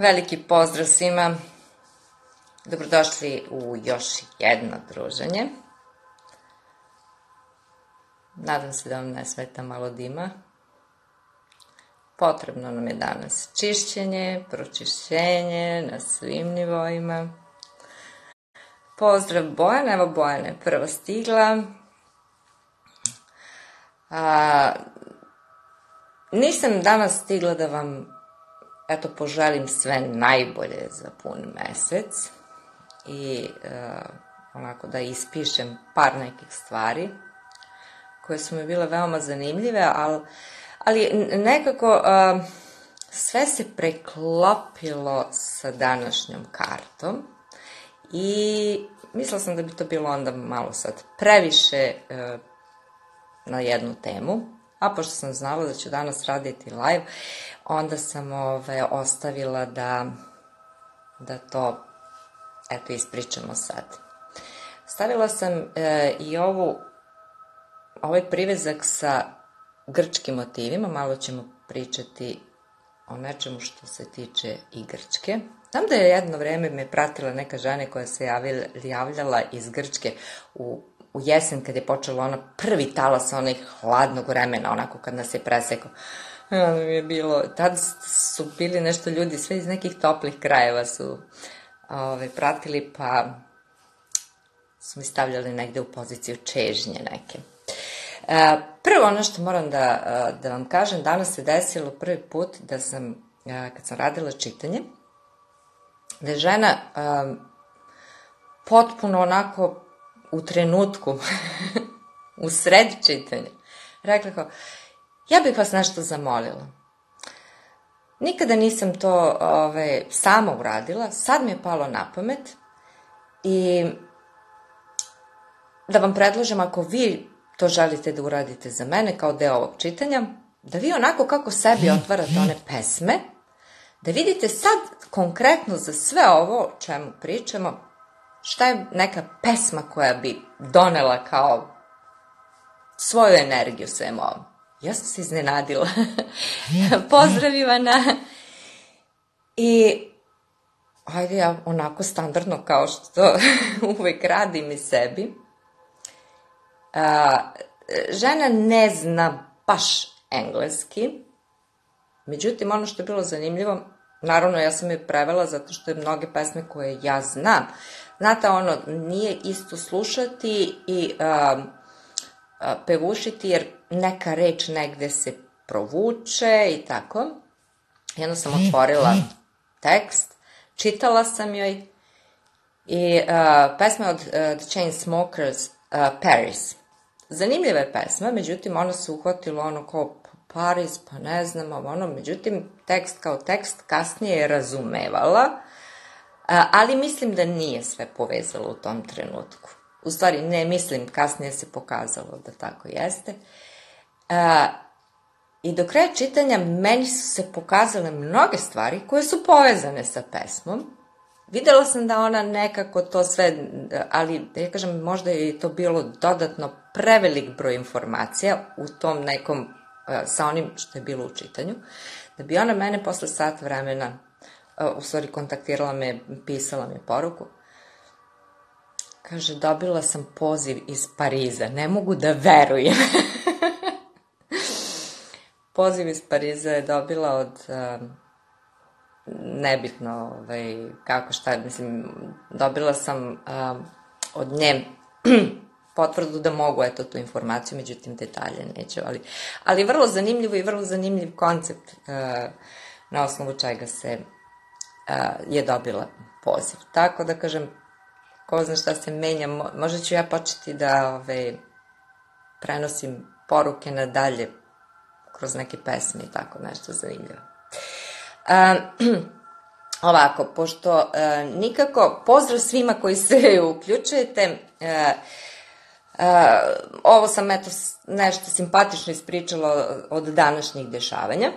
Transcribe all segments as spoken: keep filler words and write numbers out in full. Veliki pozdrav svima. Dobrodošli u još jedno druženje. Nadam se da vam ne smeta malo dima. Potrebno nam je danas čišćenje, pročišćenje na svim nivoima. Pozdrav Bojana, evo Bojana je prva stigla. A, nisam danas stigla da vam eto, poželim sve najbolje za pun mesec i e, onako da ispišem par nekih stvari koje su mi bile veoma zanimljive, ali, ali nekako e, sve se preklopilo sa današnjom kartom i mislila sam da bi to bilo onda malo sad previše e, na jednu temu. A pošto sam znala da ću danas raditi live, onda sam ove, ostavila da, da to eto, ispričamo sad. Stavila sam e, i ovu, ovaj privezak sa grčkim motivima. Malo ćemo pričati o nečemu što se tiče i Grčke. Znam da je jedno vreme me pratila neka žena koja se javila, javljala iz Grčke u u jesen kad je počela ona prvi talas onih hladnog vremena, onako kad nas je presekao. Je bilo, tad su bili nešto ljudi, sve iz nekih toplih krajeva su ove, pratili, pa su mi stavljali negde u poziciju čežnje neke. E, prvo ono što moram da, da vam kažem, danas se desilo prvi put da sam, kad sam radila čitanje, da je žena e, potpuno onako u trenutku, u sred čitanja, rekla kao, ja bih vas nešto zamolila. Nikada nisam to ove, sama uradila, sad mi je palo na pamet i da vam predlažem, ako vi to želite da uradite za mene kao deo ovog čitanja, da vi onako kako sebi otvarate one pesme, da vidite sad konkretno za sve ovo o čemu pričamo, šta je neka pesma koja bi donela kao svoju energiju svemu ovom. Ja sam se iznenadila. Pozdrav Ivana. I ajde ja onako standardno kao što uvek radim i sebi. A, žena ne zna baš engleski. Međutim, ono što je bilo zanimljivo, naravno ja sam je prevela zato što je mnoge pesme koje ja znam. Znate, ono, nije isto slušati i a, a, pevušiti, jer neka reč negde se provuče i tako. I onda sam otvorila tekst, čitala sam joj i a, pesma od a, The Chainsmokers, a, Paris. Zanimljiva je pesma, međutim, ona se uhvatila ono kao Paris, pa ne znam, ono, međutim, tekst kao tekst kasnije je razumevala. Ali mislim da nije sve povezalo u tom trenutku. U stvari, ne mislim, kasnije se pokazalo da tako jeste. I do kraja čitanja meni su se pokazale mnoge stvari koje su povezane sa pesmom. Videla sam da ona nekako to sve, ali ja kažem, možda je to bilo dodatno prevelik broj informacija u tom nekom, sa onim što je bilo u čitanju, da bi ona mene posle sat vremena u stvari kontaktirala me, pisala mi poruku. Kaže, dobila sam poziv iz Pariza. Ne mogu da verujem. Poziv iz Pariza je dobila od um, nebitno ovaj, kako šta, mislim, dobila sam um, od nje potvrdu da mogu, eto, tu informaciju, međutim, detalje neću, ali, ali vrlo zanimljivo i vrlo zanimljiv koncept uh, na osnovu čega se je dobila poziv. Tako da kažem, ko zna šta se menja, možda ću ja početi da ove, prenosim poruke nadalje kroz neke pesme i tako nešto zanimljivo. A, ovako, pošto a, nikako, pozdrav svima koji se uključujete, a, a, ovo sam eto nešto simpatično ispričala od današnjih dešavanja.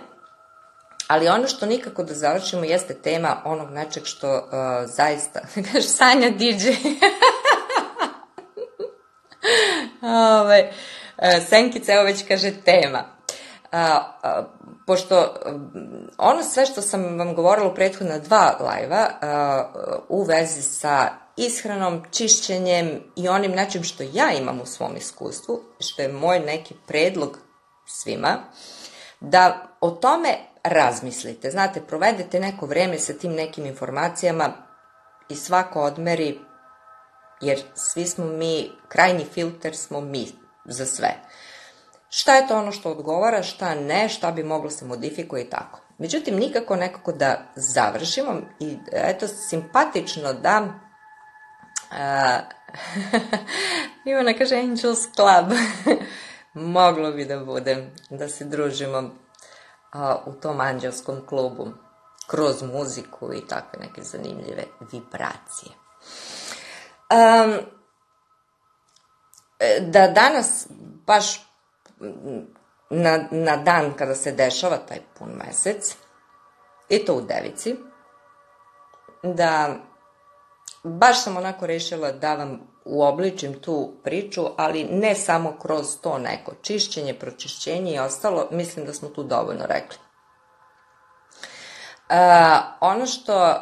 Ali ono što nikako da završimo jeste tema onog nečeg što uh, zaista... Sanja di džej. Ove, Senkica evo već kaže tema. Uh, pošto ono sve što sam vam govorila u prethodna dva lajva u vezi sa ishranom, čišćenjem i onim načinom što ja imam u svom iskustvu, što je moj neki predlog svima, da o tome razmislite. Znate, provedete neko vreme sa tim nekim informacijama i svako odmeri, jer svi smo mi, krajnji filter smo mi za sve. Šta je to ono što odgovara, šta ne, šta bi moglo se modifikuje i tako. Međutim, nikako nekako da završimo i eto, simpatično da Ivana kaže Angels Club. Moglo bi da bude, da se družimo a, u tom anđelskom klubu kroz muziku i takve neke zanimljive vibracije. Um, da danas, baš na, na dan kada se dešava taj pun mesec, i to u Devici, da baš sam onako rešila da vam uobličim tu priču, ali ne samo kroz to neko čišćenje, pročišćenje i ostalo, mislim da smo tu dovoljno rekli. E, ono što e,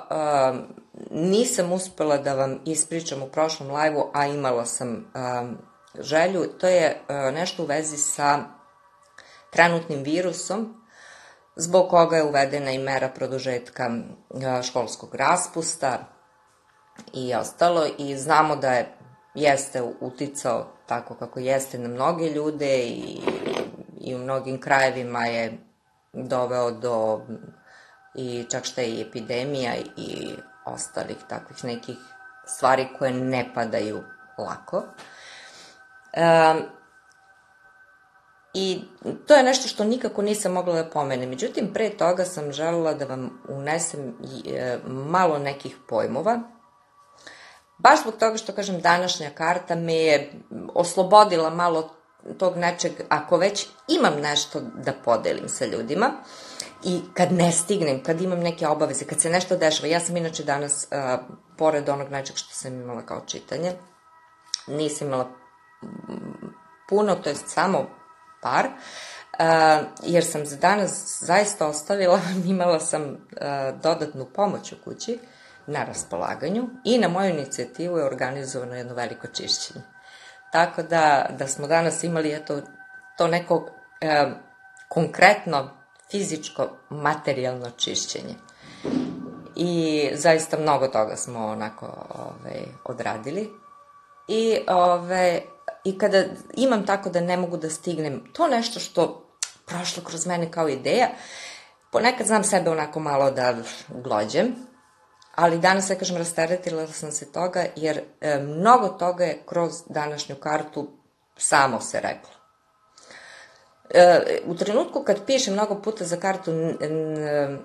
nisam uspela da vam ispričam u prošlom live-u, a imala sam e, želju, to je e, nešto u vezi sa trenutnim virusom, zbog koga je uvedena i mera produžetka e, školskog raspusta i ostalo, i znamo da je jeste uticao tako kako jeste na mnoge ljude i, i u mnogim krajevima je doveo do i čak šta i epidemija i ostalih takvih nekih stvari koje ne padaju lako. E, I to je nešto što nikako nisam mogla da pomenem. Međutim, pre toga sam želela da vam unesem malo nekih pojmova. Baš zbog toga što, kažem, današnja karta me je oslobodila malo tog nečeg, ako već imam nešto da podelim sa ljudima i kad ne stignem, kad imam neke obaveze, kad se nešto dešava. Ja sam inače danas, pored onog nečeg što sam imala kao čitanje, nisam imala puno, to je samo par, jer sam za danas zaista ostavila, imala sam dodatnu pomoć u kući, na raspolaganju, i na moju inicijativu je organizovano jedno veliko čišćenje. Tako da, da smo danas imali eto, to neko e, konkretno fizičko materijalno čišćenje. I zaista mnogo toga smo onako ove, odradili. I, ove, I kada imam tako da ne mogu da stignem, to nešto što prošlo kroz mene kao ideja, ponekad znam sebe onako malo da glođem, ali danas, ja kažem, rasteretila sam se toga, jer e, mnogo toga je kroz današnju kartu samo se reklo. E, u trenutku kad pišem mnogo puta za kartu, n, n,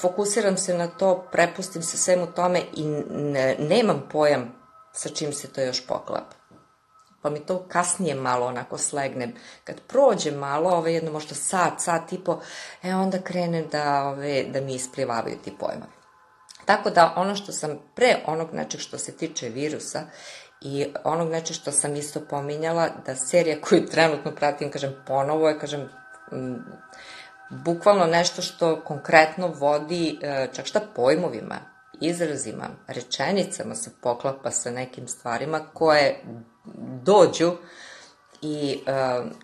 fokusiram se na to, prepustim se svemu tome i n, nemam pojam sa čim se to još poklapa. Pa mi to kasnije malo onako slegnem. Kad prođe malo, ove, jedno možda sat, sat i po, e, onda krenem da, ove, da mi isplivavaju ti pojmovi. Tako da ono što sam pre onog nečeg što se tiče virusa i onog nečeg što sam isto pominjala, da serija koju trenutno pratim, kažem, ponovo je, kažem, m, bukvalno nešto što konkretno vodi čak šta pojmovima, izrazima, rečenicama se poklapa sa nekim stvarima koje dođu i,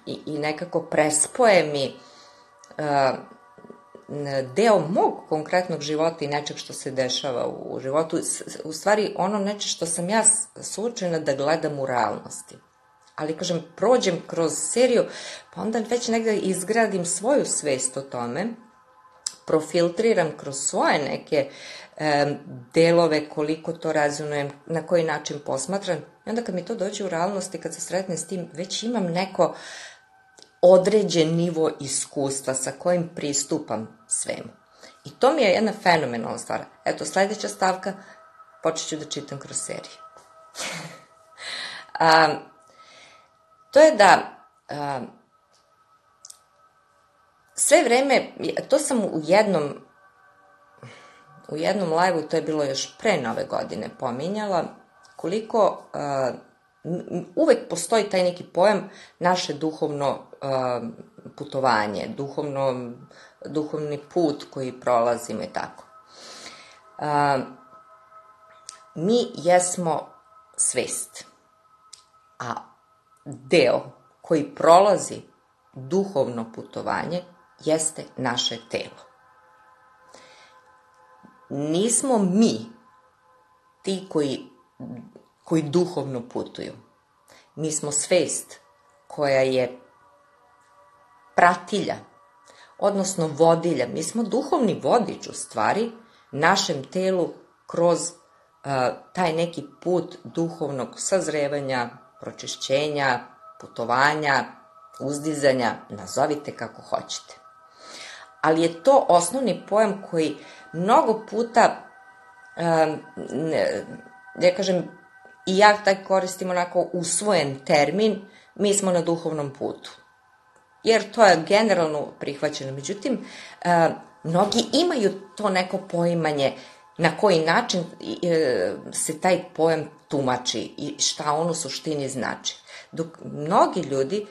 i, i nekako prespoje mi deo mog konkretnog života i nečeg što se dešava u životu, u stvari ono nečeg što sam ja suočena da gledam u realnosti. Ali, kažem, prođem kroz seriju, pa onda već negde izgradim svoju svest o tome, profiltriram kroz svoje neke e, delove, koliko to razumijem, na koji način posmatram, i onda kad mi to dođe u realnosti, kad se sretnem s tim, već imam neko određen nivo iskustva sa kojim pristupam svemu. I to mi je jedna fenomenalna stvar. Eto, sledeća stavka, počet ću da čitam kroz seriju. a, to je da a, sve vreme, to sam u jednom u jednom live-u, to je bilo još pre nove godine, pominjala koliko a, uvek postoji taj neki pojam naše duhovno uh, putovanje, duhovno, duhovni put koji prolazimo i tako. Uh, mi jesmo svest, a deo koji prolazi duhovno putovanje jeste naše telo. Nismo mi ti koji, koji duhovno putuju. Mi smo svest koja je pratilja, odnosno vodilja. Mi smo duhovni vodič u stvari našem telu kroz uh, taj neki put duhovnog sazrevanja, pročišćenja, putovanja, uzdizanja, nazovite kako hoćete. Ali je to osnovni pojam koji mnogo puta, ja kažem, i ja taj koristim onako usvojen termin, mi smo na duhovnom putu. Jer to je generalno prihvaćeno. Međutim, mnogi imaju to neko poimanje na koji način se taj pojam tumači i šta on u suštini znači. Dok mnogi ljudi,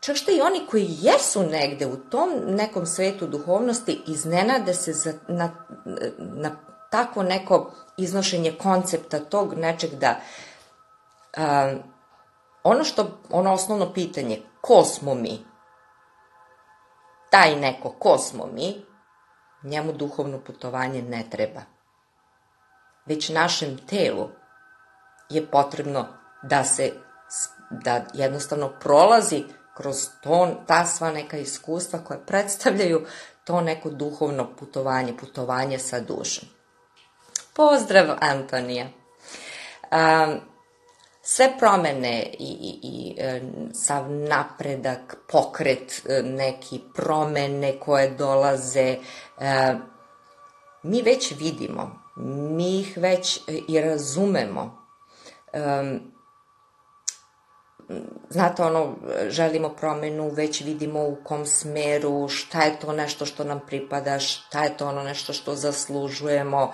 čak što i oni koji jesu negde u tom nekom svetu duhovnosti, iznenade se za, na, na tako neko iznošenje koncepta tog nečeg da a, ono što, ono osnovno pitanje, ko smo mi? Taj neko, ko smo mi? Njemu duhovno putovanje ne treba. Već našem telu je potrebno da se, da jednostavno prolazi kroz to, ta sva neka iskustva koja predstavljaju to neko duhovno putovanje, putovanje sa dušom. Pozdrav, Antonija! Sve promene i, i, i sav napredak, pokret, neki promene koje dolaze, mi već vidimo, mi ih već i razumemo. Znate, ono, želimo promenu, već vidimo u kom smeru, šta je to nešto što nam pripada, šta je to ono nešto što zaslužujemo.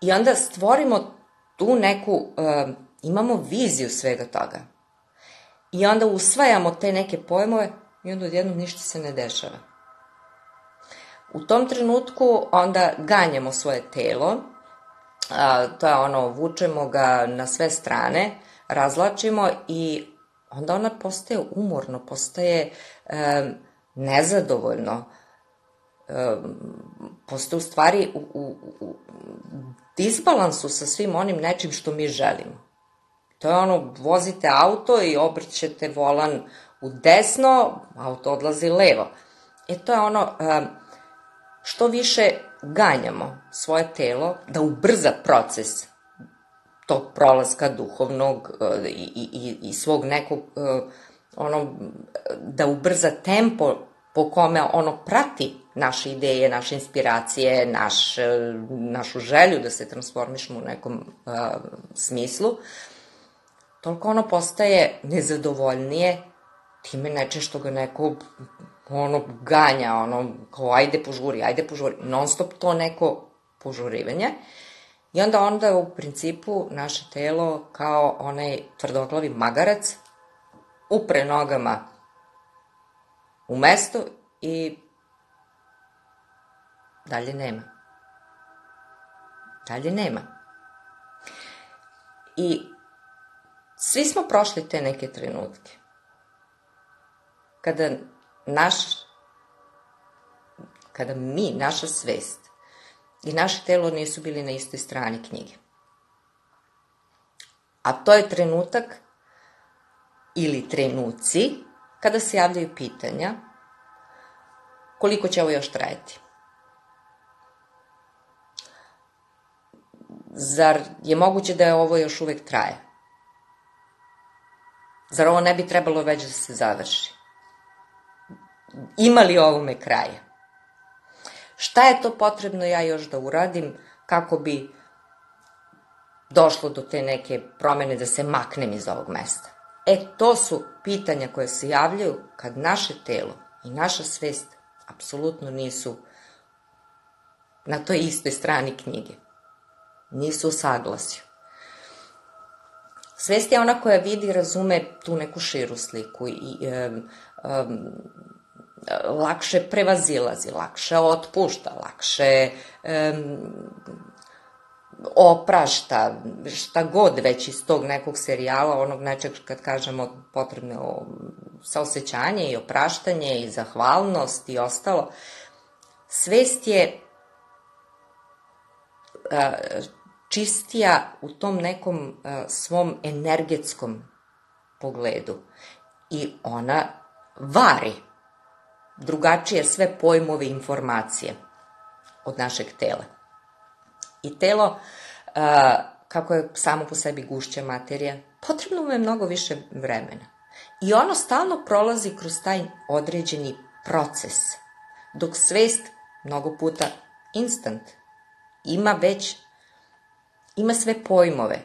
I onda stvorimo tu neku, uh, imamo viziju svega toga. I onda usvajamo te neke pojmove i onda odjednom ništa se ne dešava. U tom trenutku onda ganjamo svoje telo, uh, to je ono, vučemo ga na sve strane, razlačimo i onda ona postaje umorno, postaje e, nezadovoljno, e, postaje u stvari u, u, u disbalansu sa svim onim nečim što mi želimo. To je ono, vozite auto i obrćete volan u desno, auto odlazi levo. E to je ono, e, što više ganjamo svoje telo da ubrza proces tog prolaska duhovnog i, i, i svog nekog, ono, da ubrza tempo po kome ono prati naše ideje, naše inspiracije, naš, našu želju da se transformišemo u nekom uh, smislu, toliko ono postaje nezadovoljnije time neče što ga neko ono ganja, ono, kao ajde požuri, ajde požuri, non stop to neko požurivanje. I onda onda u principu naše telo kao onaj tvrdoglavi magarac upre nogama u mesto i dalje nema. Dalje nema. I svi smo prošli te neke trenutke kada naš, kada mi, naša svest i naše telo nisu bili na istoj strani knjige. A to je trenutak ili trenuci kada se javljaju pitanja koliko će ovo još trajati. Zar je moguće da je ovo još uvek traje? Zar ovo ne bi trebalo već da se završi? Ima li ovome kraja? Šta je to potrebno ja još da uradim kako bi došlo do te neke promene, da se maknem iz ovog mesta? E, to su pitanja koje se javljaju kad naše telo i naša svest apsolutno nisu na toj istoj strani knjige. Nisu u saglasju. Svest je ona koja vidi i razume tu neku širu sliku i um, um, lakše prevazilazi, lakše otpušta, lakše um, oprašta, šta god već iz tog nekog serijala, onog nečeg kad kažemo potrebno o, saosećanje i opraštanje i zahvalnost i ostalo. Svest je a, čistija u tom nekom a, svom energetskom pogledu i ona vari drugačije sve pojmove i informacije od našeg tela. I telo, a, kako je samo po sebi gušća materija, potrebno mu je mnogo više vremena. I ono stalno prolazi kroz taj određeni proces, dok svest mnogo puta instant ima već, ima sve pojmove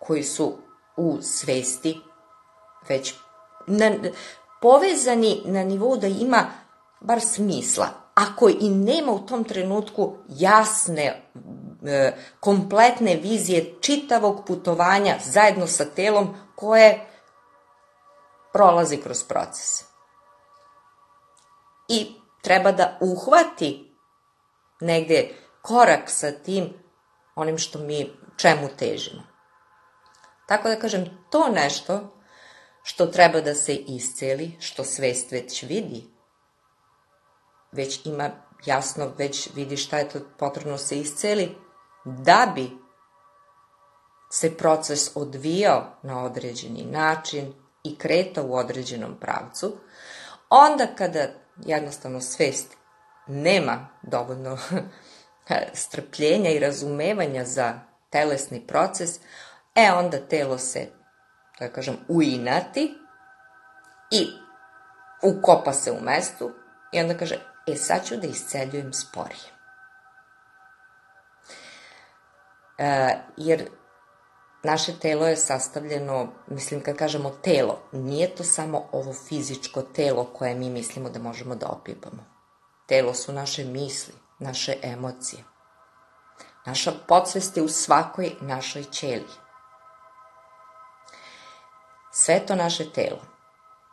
koji su u svesti već na, povezani na nivou da ima bar smisla. Ako i nema u tom trenutku jasne, e, kompletne vizije čitavog putovanja zajedno sa telom koje prolazi kroz proces. I treba da uhvati negde korak sa tim onim što mi čemu težimo. Tako da kažem, to nešto što treba da se isceli, što svest već vidi, već ima jasno, već vidi šta je to potrebno se isceli, da bi se proces odvijao na određeni način i kreta u određenom pravcu. Onda kada jednostavno svest nema dovoljno strpljenja i razumevanja za telesni proces, e onda telo se, da kažem, uinati i ukopa se u mestu i onda kaže, e sad ću da isceljujem sporije. E, jer naše telo je sastavljeno, mislim kad kažemo telo, nije to samo ovo fizičko telo koje mi mislimo da možemo da opipamo. Telo su naše misli, naše emocije. Naša podsvest je u svakoj našoj ćeliji. Sve to naše telo.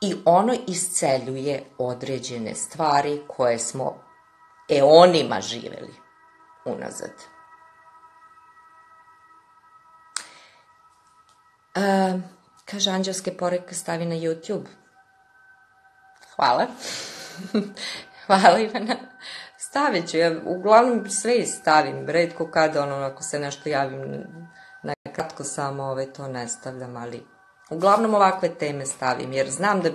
I ono isceljuje određene stvari koje smo eonima živeli unazad. Uh, kaže, anđelske poruke stavi na YouTube. Hvala. Hvala, Ivana. Stavit ću, ja uglavnom sve stavim, redko kada, ono, ako se nešto javim na kratko samo, ove, to ne stavljam, ali uglavnom ovakve teme stavim, jer znam da,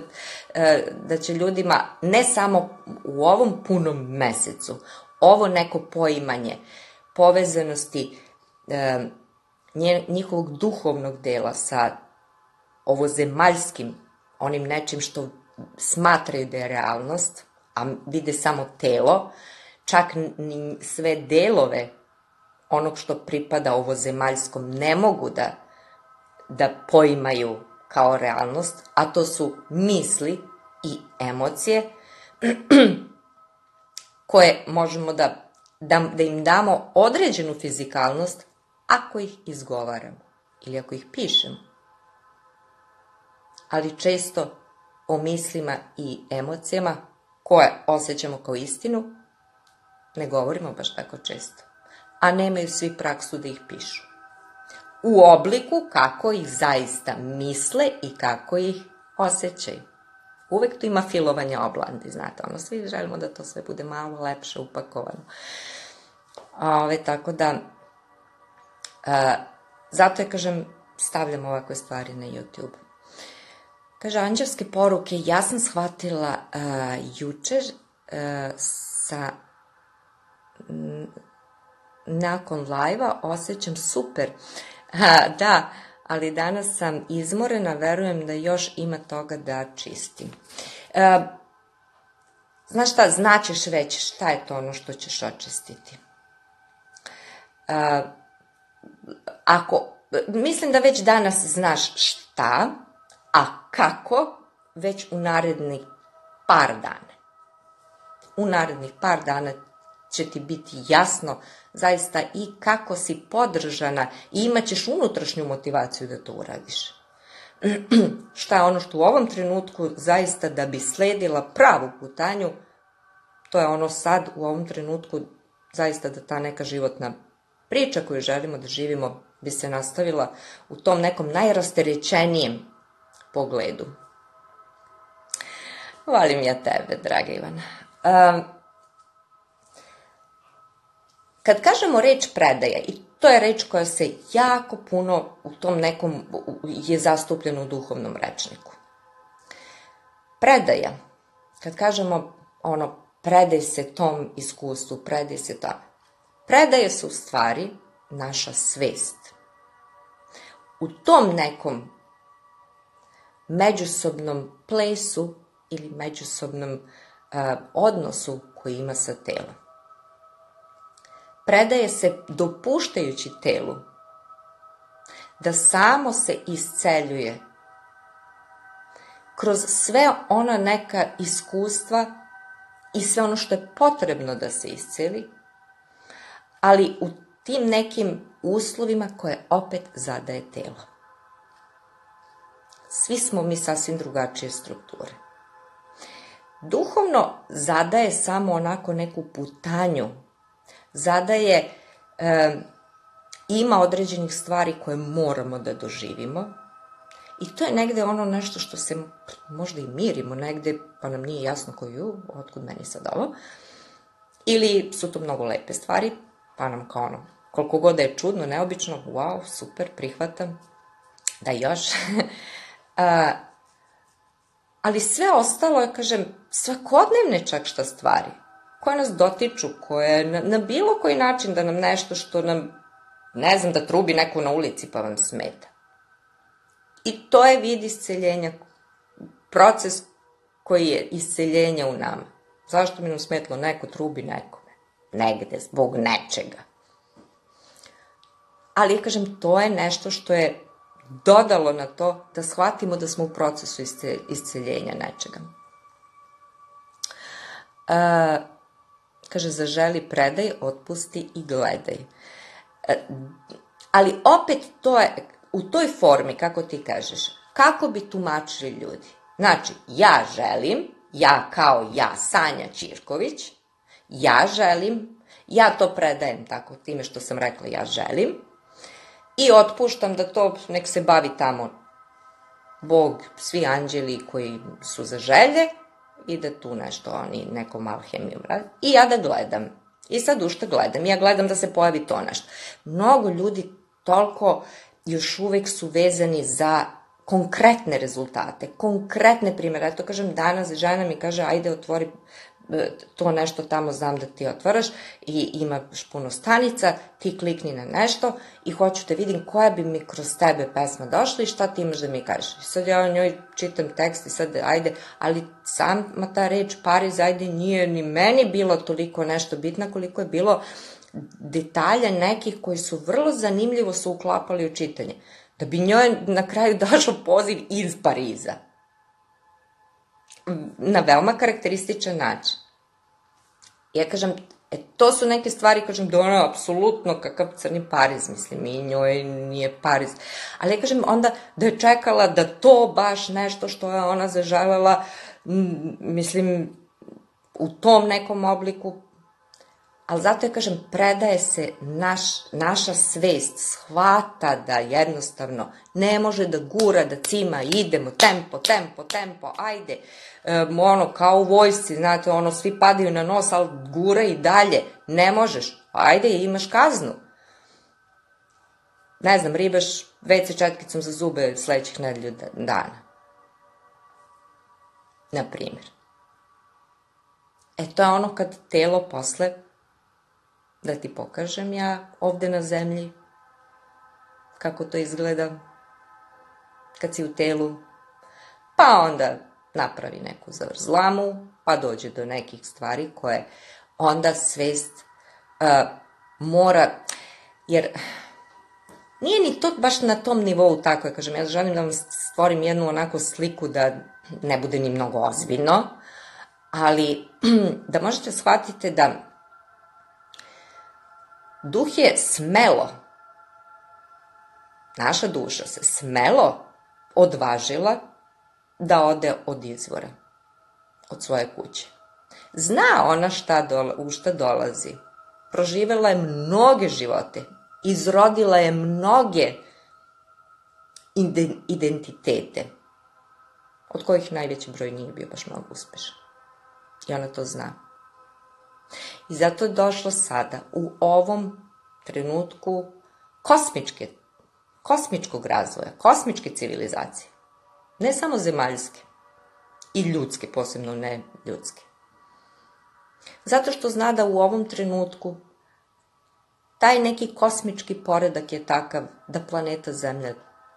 da će ljudima, ne samo u ovom punom mesecu, ovo neko poimanje povezanosti njihovog duhovnog dela sa ovozemaljskim, onim nečim što smatraju da je realnost, a vide samo telo, čak ni sve delove onog što pripada ovozemaljskom ne mogu da, da poimaju kao realnost, a to su misli i emocije koje možemo da, da, da im damo određenu fizikalnost ako ih izgovaramo ili ako ih pišemo. Ali često o mislima i emocijama koje osjećamo kao istinu ne govorimo baš tako često, a nemaju svi praksu da ih pišu u obliku kako ih zaista misle i kako ih osjećaju. Uvek tu ima filovanja oblandi, znate, ono, svi želimo da to sve bude malo lepše upakovano. Ove, tako da, e, zato je, kažem, stavljam ovakve stvari na YouTube. Kaže, anđelske poruke, ja sam shvatila e, jučer e, sa... M, nakon live-a osjećam super. A, da, ali danas sam izmorena, verujem da još ima toga da čistim. E, znaš šta, znaćeš već šta je to ono što ćeš očistiti. E, ako, mislim da već danas znaš šta, a kako, već u narednih par dana. U narednih par dana će ti biti jasno zaista i kako si podržana i imat ćeš unutrašnju motivaciju da to uradiš. Šta je ono što u ovom trenutku zaista da bi sledila pravu putanju, to je ono sad u ovom trenutku zaista da ta neka životna priča koju želimo da živimo bi se nastavila u tom nekom najrasterećenijem pogledu. Volim ja tebe, draga Ivana. Um, kad kažemo reč predaja, i to je reč koja se jako puno u tom nekom je zastupljena u duhovnom rečniku. Predaja, kad kažemo ono, predaj se tom iskustvu, predaj se tome. Predaje se u stvari naša svest. U tom nekom međusobnom plesu ili međusobnom uh, odnosu koji ima sa telom. Predaje se dopuštajući telu da samo se isceljuje kroz sve ona neka iskustva i sve ono što je potrebno da se isceli, ali u tim nekim uslovima koje opet zadaje telo. Svi smo mi sasvim drugačije strukture. Duhovno zadaje samo onako neku putanju, zadaje, e, ima određenih stvari koje moramo da doživimo i to je negde ono nešto što se možda i mirimo negde, pa nam nije jasno koju, otkud meni sad ovo, ili su to mnogo lepe stvari, pa nam kao ono, koliko god je čudno, neobično, wow, super, prihvatam, da još. A, ali sve ostalo je, kažem, svakodnevne čak šta stvari, koje nas dotiču, koje na, na bilo koji način da nam nešto što nam, ne znam, da trubi neko na ulici pa vam smeta. I to je vid isceljenja, proces koji je isceljenja u nama. Zašto mi nam smetlo neko trubi nekome? Negde, zbog nečega. Ali, kažem, to je nešto što je dodalo na to da shvatimo da smo u procesu isceljenja nečega. E, kaže, zaželi, predaj, otpusti i gledaj. E, ali opet to je, u toj formi, kako ti kažeš, kako bi tumačili ljudi? Znači, ja želim, ja kao ja, Sanja Ćirković, ja želim, ja to predajem tako, time što sam rekla ja želim, i otpuštam da to nek se bavi tamo Bog, svi anđeli koji su za želje i da tu nešto oni nekom alhemijom radi. I ja da gledam. I sad u što gledam? Ja gledam da se pojavi to nešto. Mnogo ljudi toliko još uvek su vezani za konkretne rezultate, konkretne primere. Ja to kažem danas, žena mi kaže ajde otvori to nešto tamo, znam da ti otvaraš i imaš puno stanica, ti klikni na nešto i hoću da vidim koja bi mi kroz tebe pesma došla i šta ti imaš da mi kažeš. I sad ja o njoj čitam tekst i sad ajde, ali sama ta reč Pariz, ajde, nije ni meni bilo toliko nešto bitna koliko je bilo detalja nekih koji su vrlo zanimljivo su uklapali u čitanje. Da bi njoj na kraju došao poziv iz Pariza. Na veoma karakterističan način. Ja kažem, e, to su neke stvari, kažem, da ono je apsolutno kakav crni Pariz, mislim, i njoj nije Pariz. Ali ja kažem onda da je čekala da to baš nešto što je ona zaželjela, m, mislim, u tom nekom obliku. Ali zato ja kažem, predaje se naš, naša svest, shvata da jednostavno ne može da gura, da cima, idemo, tempo, tempo, tempo, ajde, e, ono, kao u vojsci, znate, ono, svi padaju na nos, ali gura i dalje, ne možeš, ajde, imaš kaznu. Ne znam, ribaš ve ce četkicom za zube sledećih nedelju dana. Naprimjer. E, to je ono kad telo posle, da ti pokažem ja ovde na zemlji kako to izgleda kad si u telu, pa onda napravi neku zavrzlamu, pa dođe do nekih stvari koje onda svest uh, mora, jer nije ni to baš na tom nivou tako, ja kažem, ja želim da vam stvorim jednu onako sliku da ne bude ni mnogo ozbiljno, ali da možete shvatiti da duh je smelo, naša duša se smelo odvažila da ode od izvora, od svoje kuće. Zna ona šta dola, u šta dolazi. Proživela je mnoge živote. Izrodila je mnoge identitete, od kojih najveći broj nije bio baš mnogo uspešan. I ona to zna. I zato je došlo sada, u ovom trenutku kosmičke, kosmičkog razvoja, kosmičke civilizacije. Ne samo zemaljske i ljudske, posebno ne ljudske. Zato što zna da u ovom trenutku taj neki kosmički poredak je takav da planeta Zemlja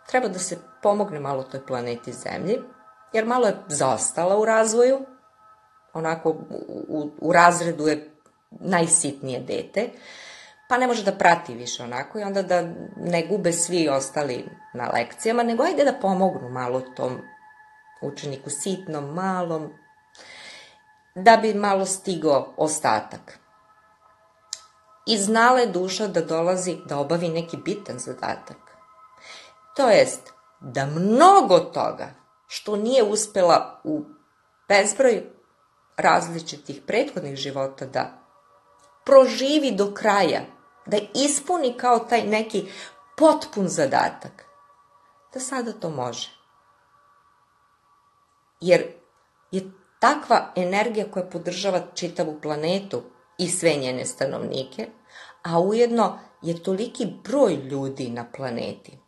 treba da se pomogne malo toj planeti Zemlji, jer malo je zaostala u razvoju, onako u, u razredu je najsitnije dete, pa ne može da prati više onako i onda da ne gube svi ostali na lekcijama, nego ajde da pomognu malo tom učeniku sitnom, malom, da bi malo stigao ostatak. I znala je duša da dolazi da obavi neki bitan zadatak. To jest da mnogo toga što nije uspela u bezbroj različitih prethodnih života da proživi do kraja, da ispuni kao taj neki potpun zadatak, da sada to može. Jer je takva energija koja podržava čitavu planetu i sve njene stanovnike, a ujedno je toliki broj ljudi na planeti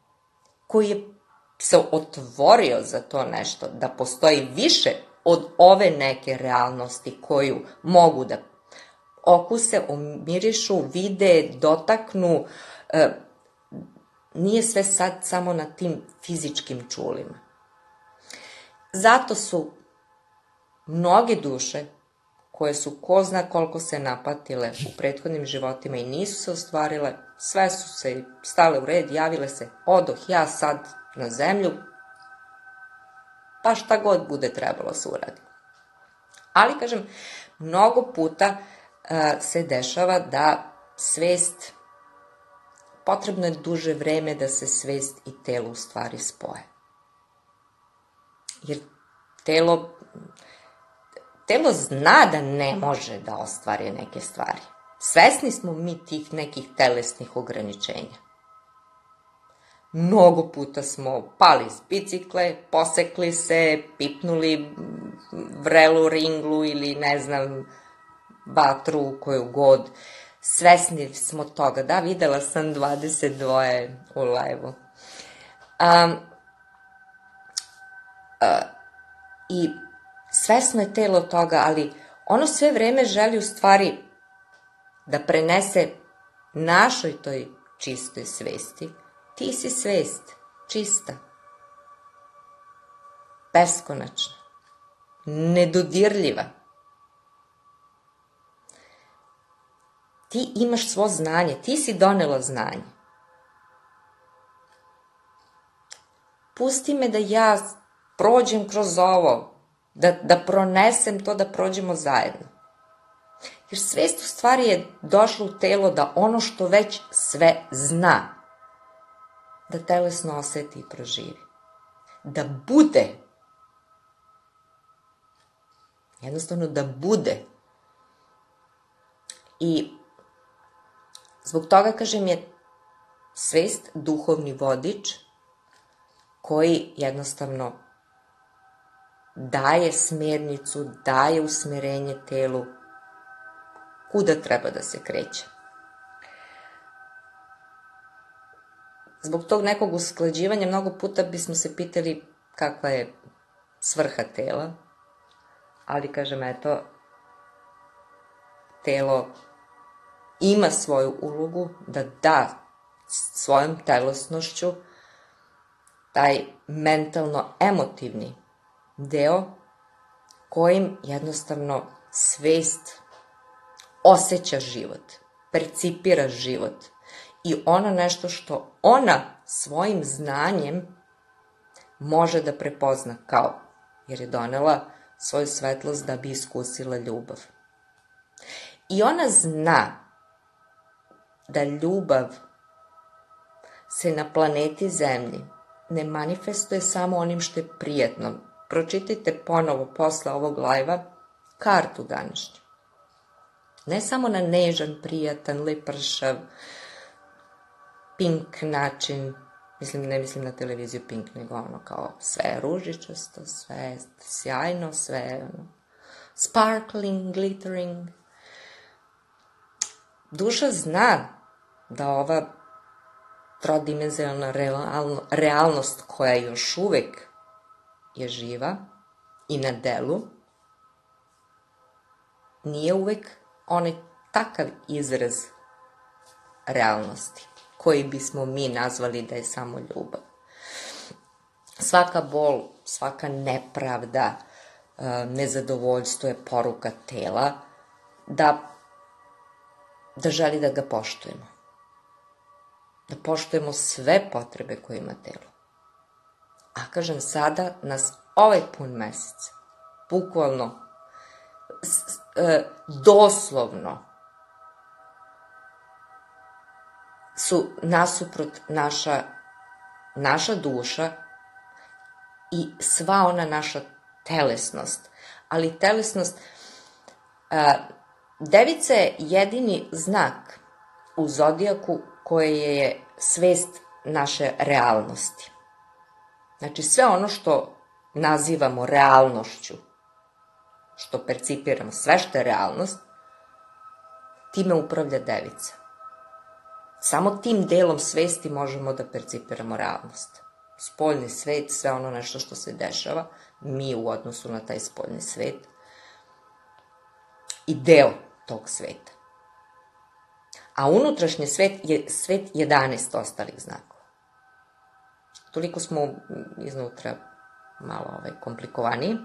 koji je se otvorio za to nešto, da postoji više od ove neke realnosti koju mogu da okuse, omirišu, vide, dotaknu. E, nije sve sad samo na tim fizičkim čulima. Zato su mnoge duše koje su ko zna koliko se napatile u prethodnim životima i nisu se ostvarile, sve su se stale u red, javile se, odoh ja sad na zemlju, pa šta god bude trebalo se uradi. Ali, kažem, mnogo puta a, se dešava da svest, potrebno je duže vreme da se svest i telo u stvari spoje. Jer telo... Telo zna da ne može da ostvari neke stvari. Svesni smo mi tih nekih telesnih ograničenja. Mnogo puta smo pali s bicikle, posekli se, pipnuli vrelu, ringlu ili ne znam, vatru, koju god. Svesni smo toga. Da, videla sam dvadeset dva u live-u. Um, uh, I svesno je telo toga, ali ono sve vreme želi u stvari da prenese našoj toj čistoj svesti. Ti si svest, čista, beskonačna, nedodirljiva. Ti imaš svo znanje, ti si donela znanje. Pusti me da ja prođem kroz ovo, Da, da pronesem to, da prođemo zajedno. Jer svest u stvari je došlo u telo da ono što već sve zna, da telesno oseti i proživi. Da bude. Jednostavno da bude. I zbog toga, kažem, je svest duhovni vodič koji jednostavno daje smernicu, daje usmerenje telu kuda treba da se kreće. Zbog tog nekog usklađivanja mnogo puta bismo se pitali kakva je svrha tela, ali kažem, eto, telo ima svoju ulogu da da svojom telesnošću taj mentalno-emotivni deo kojim jednostavno svest osjeća život, percipira život i ono nešto što ona svojim znanjem može da prepozna kao, jer je donela svoju svetlost da bi iskusila ljubav. I ona zna da ljubav se na planeti Zemlji ne manifestuje samo onim što je prijetno. Pročitajte ponovo posle ovog live-a kartu današnju. Ne samo na nežan, prijatan, lepršav, pink način, mislim, ne mislim na televiziju pink, nego ono kao sve je ružičasto, sve je sjajno, sve je ono, sparkling, glittering. Duša zna da ova trodimenzionalna realnost koja još uvek je živa i na delu, nije uvek onaj takav izraz realnosti koji bismo mi nazvali da je samo ljubav. Svaka bol, svaka nepravda, nezadovoljstvo je poruka tela da, da želi da ga poštujemo. Da poštujemo sve potrebe koje ima telo. A kažem, sada nas ovaj pun mesec, bukvalno, doslovno, su nasuprot naša duša i sva ona naša telesnost. Ali telesnost, devica je jedini znak u zodijaku koji je svest naše realnosti. Znači sve ono što nazivamo realnošću, što percipiramo, sve što je realnost, time upravlja devica. Samo tim delom svesti možemo da percipiramo realnost. Spoljni svet, sve ono nešto što se dešava, mi u odnosu na taj spoljni svet i deo tog sveta. A unutrašnji svet je svet jedanaest ostalih znakova. Toliko smo iznutra malo komplikovaniji.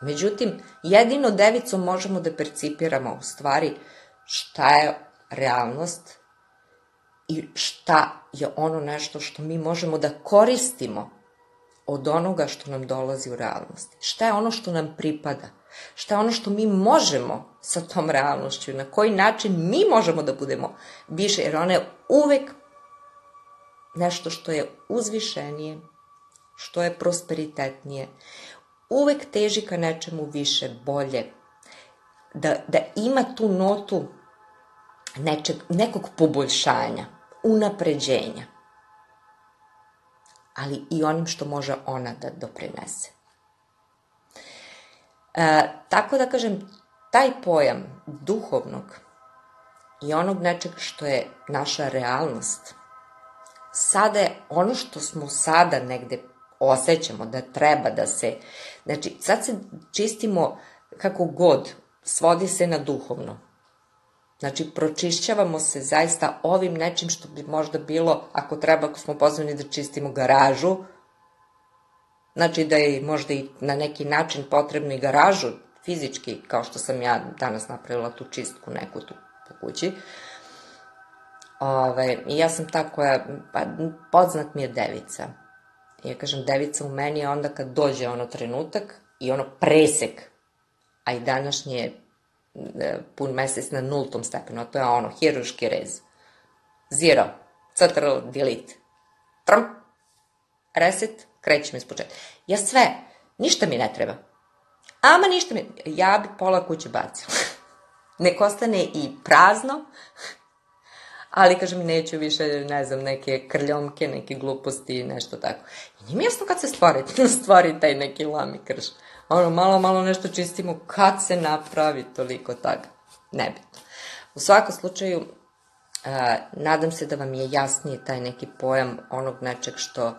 Međutim, jedino devicom možemo da percipiramo u stvari šta je realnost i šta je ono nešto što mi možemo da koristimo od onoga što nam dolazi u realnosti. Šta je ono što nam pripada? Šta je ono što mi možemo sa tom realnošću? Na koji način mi možemo da budemo više? Jer ona je uvek nešto što je uzvišenije, što je prosperitetnije. Uvek teži ka nečemu više, bolje. Da ima tu notu nekog poboljšanja, unapređenja. Ali i onim što može ona da doprinese. Tako da kažem, taj pojam duhovnog i onog nečeg što je naša realnost, sada je ono što smo sada negde osjećamo da treba da se... Znači, sad se čistimo kako god, svodi se na duhovno. Znači, pročišćavamo se zaista ovim nečim što bi možda bilo, ako treba, ako smo pozvani da čistimo garažu, znači da je možda i na neki način potrebno i garažu, fizički, kao što sam ja danas napravila tu čistku neku tu po kući. I ja sam ta koja, pa poznat mi je devica. Ja kažem, devica u meni je onda kad dođe ono trenutak i ono presek, a i današnji je pun mesec na nultom stepenu, a to je ono, hiruški rez. Zero, ctrl, delete, trump, reset, krećem iz početka. Ja sve, ništa mi ne treba. Ama ništa mi, ja bi pola kuće bacila. Nek ostane i prazno, ali kažem, neću više, ne znam, neke krljomke, neke gluposti i nešto tako. I nije mi jasno kad se stvori taj neki lami krš. Ono, malo, malo nešto čistimo, kad se napravi toliko toga, nebitno. U svakom slučaju, nadam se da vam je jasniji taj neki pojam onog nečeg što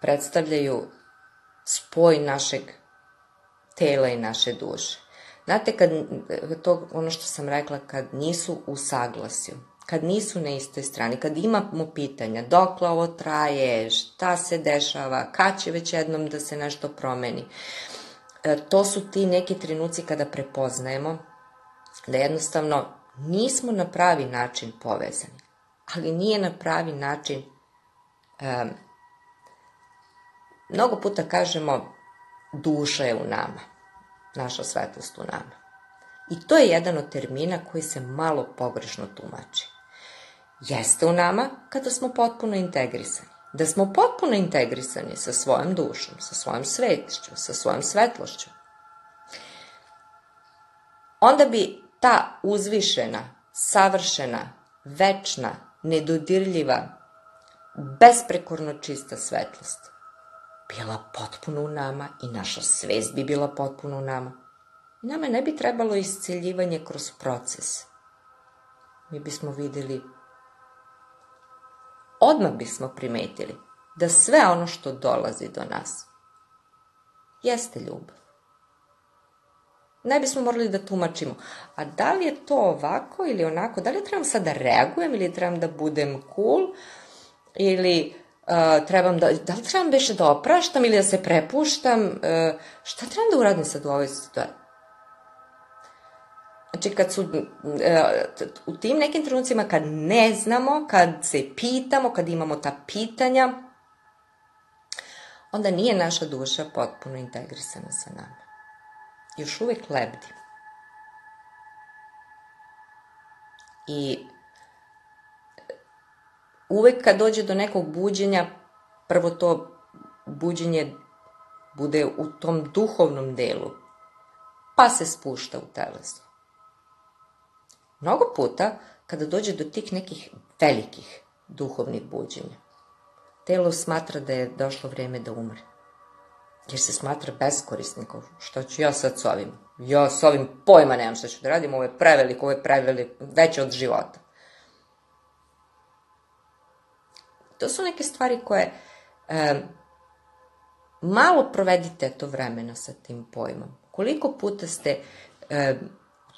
predstavljaju spoj našeg tela i naše duše. Znate, ono što sam rekla, kad nisu u saglasju, kad nisu na istoj strani, kad imamo pitanja dokle ovo traje, šta se dešava, kad će već jednom da se nešto promeni. To su ti neki trenuci kada prepoznajemo da jednostavno nismo na pravi način povezani, ali nije na pravi način. Mnogo puta kažemo duša je u nama, naša svetlost u nama. I to je jedan od termina koji se malo pogrešno tumači. Jeste u nama kada smo potpuno integrisani. Da smo potpuno integrisani sa svojom dušom, sa svojom svetišću, sa svojom svetlošću, onda bi ta uzvišena, savršena, večna, nedodirljiva, besprekorno čista svetlost bila potpuno u nama i naša svest bi bila potpuno u nama. I nama ne bi trebalo isceljivanje kroz proces. Mi bismo vidjeli, odmah bismo primetili da sve ono što dolazi do nas jeste ljubav. Ne bismo morali da tumačimo, a da li je to ovako ili onako, da li trebam sad da reagujem ili trebam da budem cool ili uh, trebam da, da li trebam više da opraštam ili da se prepuštam, uh, šta trebam da uradim sad u ovoj situaciji? Znači, kad su, u tim nekim trenucima kad ne znamo, kad se pitamo, kad imamo ta pitanja, onda nije naša duša potpuno integrisana sa nama. Još uvijek lebdi. I uvijek kad dođe do nekog buđenja, prvo to buđenje bude u tom duhovnom delu, pa se spušta u telesno. Mnogo puta, kada dođe do tih nekih velikih duhovnih buđenja, telo smatra da je došlo vrijeme da umre. Jer se smatra beskorisnikom. Što ću ja sad s ovim? Ja s ovim pojma nemam što ću da radim, ovo je preveliko, ovo je preveliko, veće od života. To su neke stvari koje e, malo provedite to vremena sa tim pojmom. Koliko puta ste e,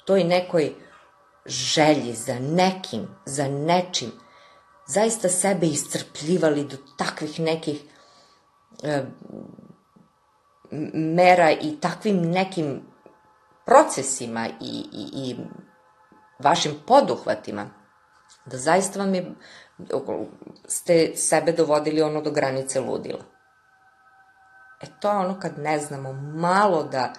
toj nekoj želji za nekim, za nečim, zaista sebe iscrpljivali do takvih nekih e, mera i takvim nekim procesima i, i, i vašim poduhvatima, da zaista vam je, ste sebe dovodili ono do granice ludila. E to je ono kad ne znamo malo da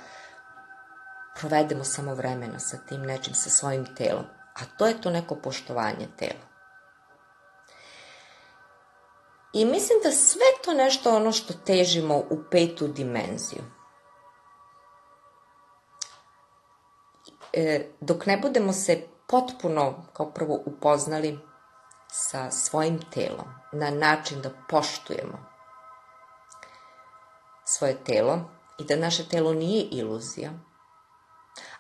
provedemo samo vremena sa tim nečim, sa svojim telom. A to je to neko poštovanje tela. I mislim da sve to nešto ono što težimo u petu dimenziju. E, dok ne budemo se potpuno, kao prvo, upoznali sa svojim telom, na način da poštujemo svoje telo i da naše telo nije iluzija,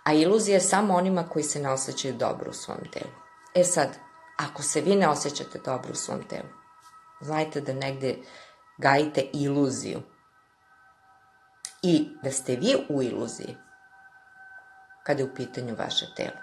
a iluzija je samo onima koji se ne osjećaju dobro u svom telu. E sad, ako se vi ne osjećate dobro u svom telu, znajte da negdje gajite iluziju. I da ste vi u iluziji, kada je u pitanju vaše telo.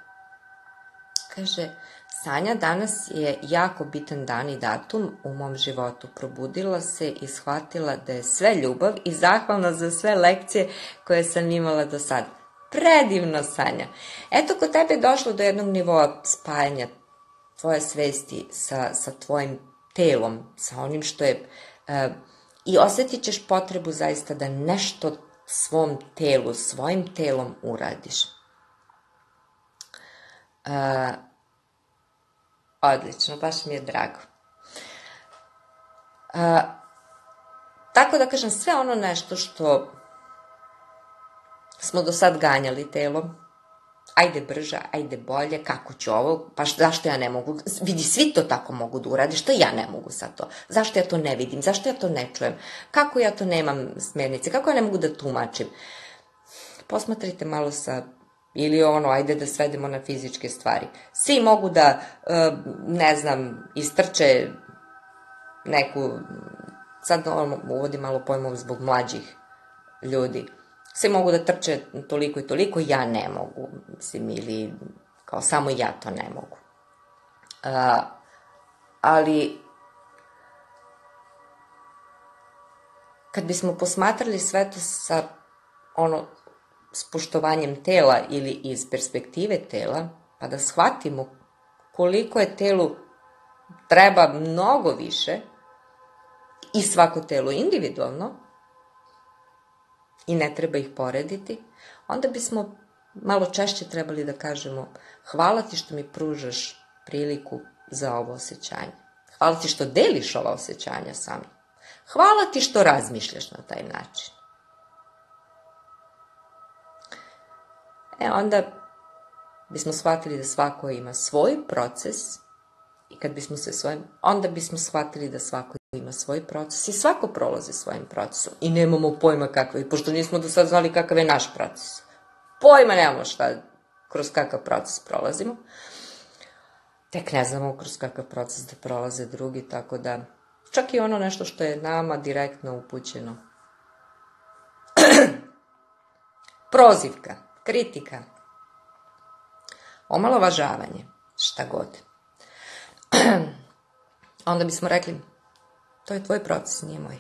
Kaže, Sanja, danas je jako bitan dan i datum u mom životu. Probudila se i shvatila da je sve ljubav i zahvalna za sve lekcije koje sam imala do sada. Predivno, Sanja. Eto, kod tebe je došlo do jednog nivoa spajanja tvoje svesti sa, sa tvojim telom, sa onim što je... E, i osjetit ćeš potrebu zaista da nešto svom telu, svojim telom uradiš. E, odlično, baš mi je drago. E, tako da kažem, sve ono nešto što... smo do sad ganjali telom, ajde brže, ajde bolje, kako ću ovo, pa zašto ja ne mogu, vidi, svi to tako mogu da uradi, što ja ne mogu sad to, zašto ja to ne vidim, zašto ja to ne čujem, kako ja to nemam smjernice, kako ja ne mogu da tumačim. Posmatrite malo sa, ili ono, ajde da svedemo na fizičke stvari. Svi mogu da, ne znam, istrče neku, sad uvodi malo pojmov zbog mlađih ljudi, sve mogu da trče toliko i toliko, ja ne mogu, mislim, ili kao samo ja to ne mogu. Uh, ali, kad bismo posmatrali sve to sa ono, s poštovanjem tela ili iz perspektive tela, pa da shvatimo koliko je telu treba mnogo više i svako telo individualno, i ne treba ih porediti, onda bismo malo češće trebali da kažemo hvala ti što mi pružaš priliku za ovo osjećanje. Hvala ti što deliš ova osjećanja sa mnom. Hvala ti što razmišljaš na taj način. E onda bismo shvatili da svako ima svoj proces i kad bismo se svojim, onda bismo shvatili da svako ima svoj proces i svako prolazi svojim procesom i nemamo pojma kakav, pošto nismo do sad znali kakav je naš proces. Pojma nemamo šta, kroz kakav proces prolazimo. Tek ne znamo kroz kakav proces da prolaze drugi, tako da čak i ono nešto što je nama direktno upućeno. Prozivka, kritika, omalovažavanje, šta god. Onda bismo rekli, to je tvoj proces, nije moj.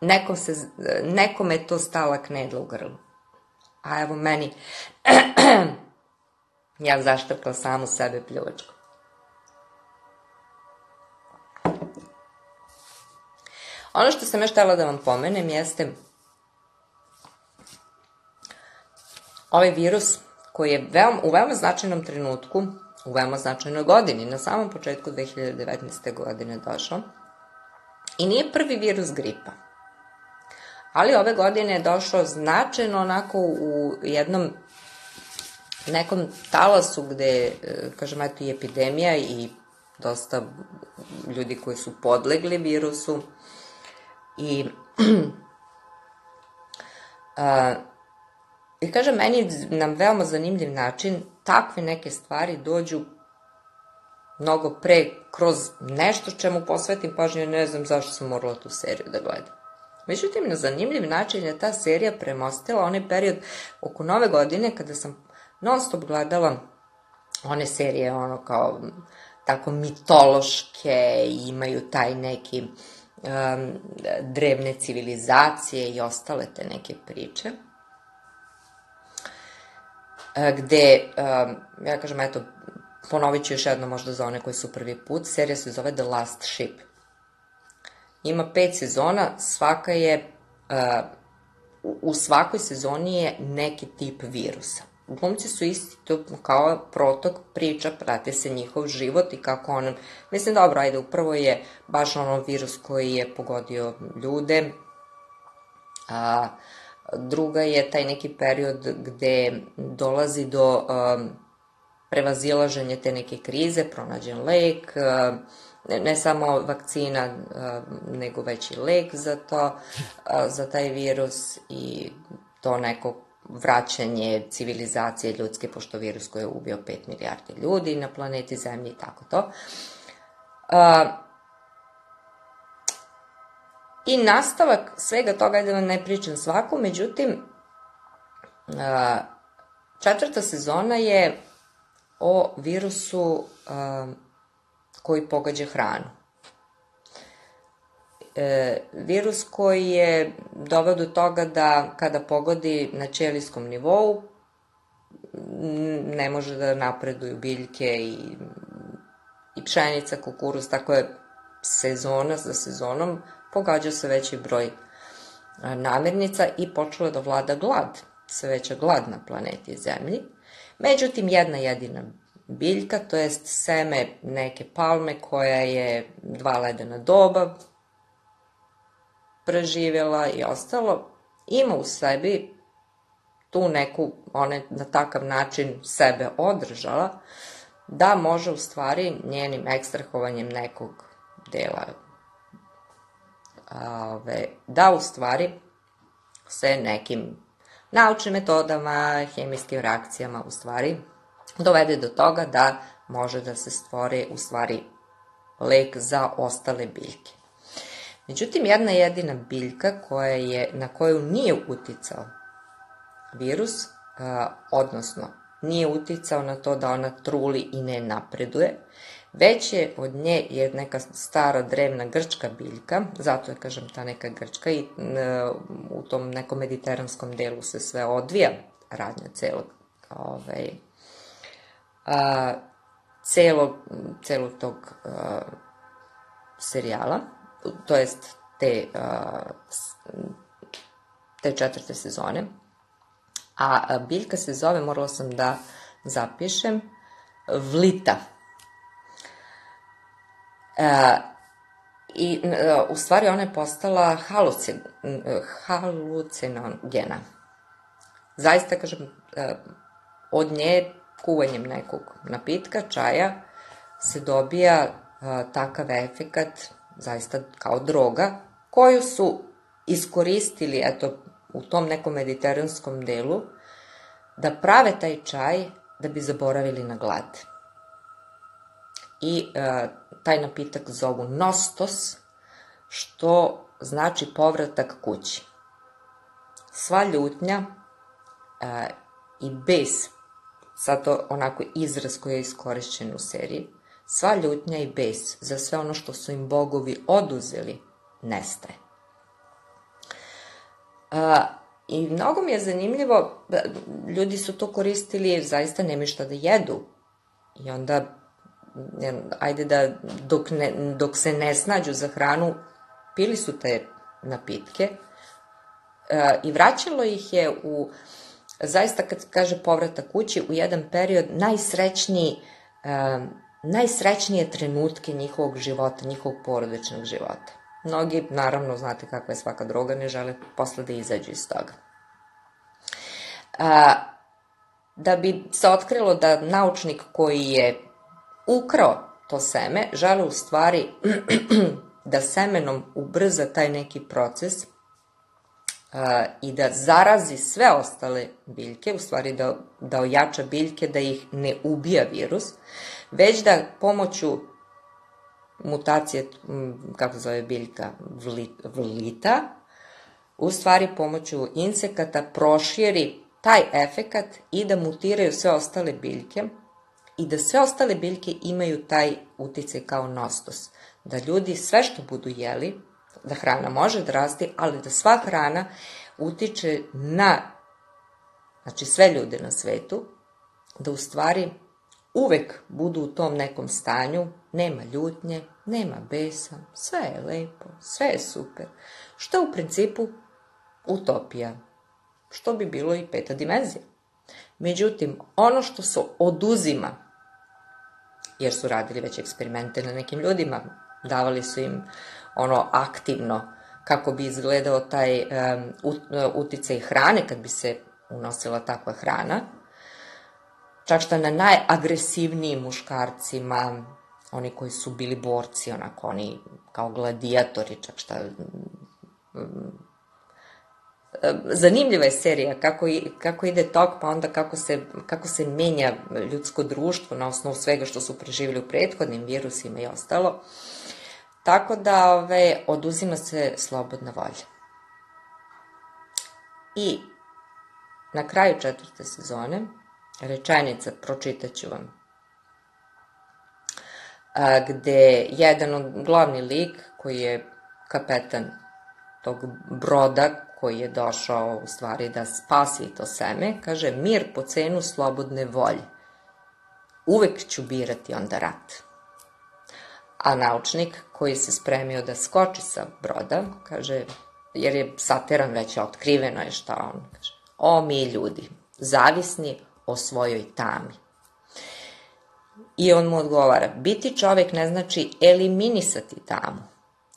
Nekom se, nekome je to stala knedla u grlu. A evo meni, ja zaštrkla samu sebe pljuvačkom. Ono što sam još htjela da vam pomenem jeste ovaj virus koji je veoma, u veoma značajnom trenutku, u veoma značajnoj godini, na samom početku dve hiljade devetnaeste. godine došao i nije prvi virus gripa. Ali ove godine je došao značajno onako u jednom nekom talasu gde, kažem, eto i epidemija i dosta ljudi koji su podlegli virusu i a, i kažem, meni na veoma zanimljiv način takve neke stvari dođu mnogo pre kroz nešto čemu posvetim pažnju, ne znam zašto sam morala tu seriju da gledam. Međutim, na zanimljiv način je ta serija premostila onaj period oko nove godine kada sam non stop gledala one serije ono kao tako mitološke, imaju taj neki um, drevne civilizacije i ostale te neke priče. Gde, um, ja kažem, eto, ponovit ću još jedno možda za one koji su prvi put, serija se zove The Last Ship. Ima pet sezona, svaka je, uh, u svakoj sezoni je neki tip virusa. Glumci su isti, to kao protok priča, prate se njihov život i kako on... Mislim, dobro, ajde, upravo je baš ono virus koji je pogodio ljude, a druga je taj neki period gde dolazi do um, prevazilaženja te neke krize, pronađen lek, uh, ne, ne samo vakcina, uh, nego već i lek za to, uh, za taj virus i to neko vraćanje civilizacije ljudske, pošto virus koji je ubio pet milijardi ljudi na planeti Zemlji i tako to. Uh, I nastavak svega toga, da vam ne pričam svaku, međutim, uh, četvrta sezona je o virusu uh, koji pogađa hranu. E, virus koji je doveo do toga da kada pogodi na ćelijskom nivou ne može da napreduju biljke i, i pšenica, kukuruz, tako je sezona za sezonom pogađao se veći broj namirnica i počela da vlada glad, sve veća glad na planeti Zemlji. Međutim, jedna jedina biljka, to jest seme neke palme koja je dva ledena doba preživjela i ostalo, ima u sebi tu neku, ona na takav način sebe održala, da može u stvari njenim ekstrahovanjem nekog dela, ove, da u stvari se nekim naučnim metodama, hemijskim reakcijama u stvari dovede do toga da može da se stvore u stvari lek za ostale biljke. Međutim, jedna jedina biljka koja je, na koju nije uticao virus, a, odnosno nije uticao na to da ona truli i ne napreduje, već je od nje je neka stara drevna grčka biljka, zato je, kažem, ta neka grčka i a, u tom nekom mediteranskom delu se sve odvija, radnja celog, ovaj, a, celog, celog tog a, serijala. To jest te, te četvrte sezone, A biljka se zove, morala sam da zapišem, Vlita. E, I u stvari ona je postala halucin, halucinogena. Zaista, kažem, od nje kuvanjem nekog napitka, čaja, se dobija takav efekat, zaista kao droga, koju su iskoristili, eto, u tom nekom mediteranskom delu, da prave taj čaj da bi zaboravili na glad. I e, taj napitak zovu nostos, što znači povratak kući. Sva ljutnja e, i bes, sad to onako izraz koji je iskorišćen u seriji, sva ljutnja i bes za sve ono što su im bogovi oduzeli, nestaje. I mnogo mi je zanimljivo, ljudi su to koristili jer zaista nemaju šta da jedu i onda ajde da dok, ne, dok se ne snađu za hranu pili su te napitke i vraćalo ih je u, zaista kad kaže povrata kući, u jedan period najsrećniji, najsrećnije trenutke njihovog života, njihovog porodičnog života. Mnogi, naravno, znate kakva je svaka droga, ne žele posle da izađu iz toga. A, da bi se otkrilo da naučnik koji je ukrao to seme, želi u stvari da semenom ubrza taj neki proces a, i da zarazi sve ostale biljke, u stvari da, da ojača biljke, da ih ne ubija virus, već da pomoću mutacije, kako zove biljka, Vlita, u stvari pomoću insekata proširi taj efekat i da mutiraju sve ostale biljke i da sve ostale biljke imaju taj uticaj kao nostos. Da ljudi sve što budu jeli, da hrana može da rasti, ali da sva hrana utiče na, znači sve ljude na svetu, da u stvari uvek budu u tom nekom stanju, nema ljutnje, nema besa, sve je lepo, sve je super. Što je u principu utopija, što bi bilo i peta dimenzija. Međutim, ono što se oduzima, jer su radili već eksperimente na nekim ljudima, davali su im ono aktivno kako bi izgledao taj um, uticaj hrane kad bi se unosila takva hrana, čak što na najagresivnijim muškarcima, oni koji su bili borci, onako, oni kao gladijatori, čak šta... Zanimljiva je serija, kako, kako ide tok, pa onda kako se, kako se menja ljudsko društvo na osnovu svega što su preživjeli u prethodnim virusima i ostalo. Tako da, ove, oduzima se slobodna volja. I na kraju četvrte sezone, rečenica, pročitat ću vam, gde jedan od glavni lik koji je kapetan tog broda koji je došao u stvari da spasi to seme, kaže: mir po cenu slobodne volje. Uvek ću birati onda rat. A naučnik koji se spremio da skoči sa broda, kaže, jer je sateran već, otkriveno je šta on, kaže: o mi ljudi, zavisni o svojoj tami. I on mu odgovara: biti čovjek ne znači eliminisati tamu.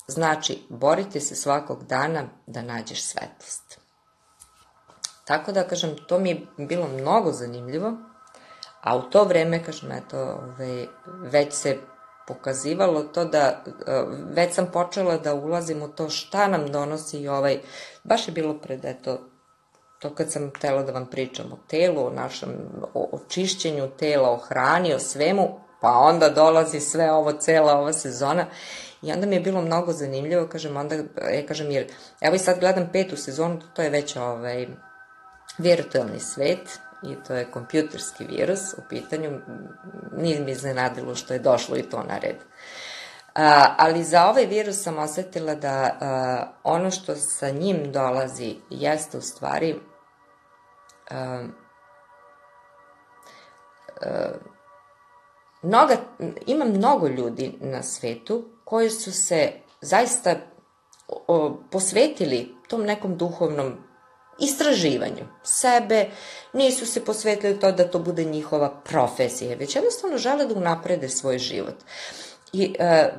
Znači, boriti se svakog dana da nađeš svetlost. Tako da, kažem, to mi je bilo mnogo zanimljivo. A u to vreme, kažem, eto, već se pokazivalo to da, već sam počela da ulazim u to šta nam donosi ovaj, baš je bilo pred, eto, to kad sam htela da vam pričam o telu, o našem, o, o čišćenju tela, o hrani, o svemu, pa onda dolazi sve ovo, cela ova sezona. I onda mi je bilo mnogo zanimljivo, kažem, onda, ja kažem, jer, evo i sad gledam petu sezonu, to je već ovaj virtualni svet i to je kompjuterski virus u pitanju, nije mi iznenadilo što je došlo i to na red. A, ali za ovaj virus sam osetila da a, ono što sa njim dolazi jeste u stvari a, a, mnoga, ima mnogo ljudi na svetu koji su se zaista o, posvetili tom nekom duhovnom istraživanju sebe, nisu se posvetili to da to bude njihova profesija, već jednostavno žele da unaprede svoj život. I e,